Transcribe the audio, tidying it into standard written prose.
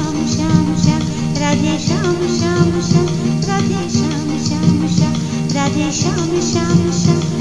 Radheshyam, Radheshyam, Radheshyam, Radheshyam.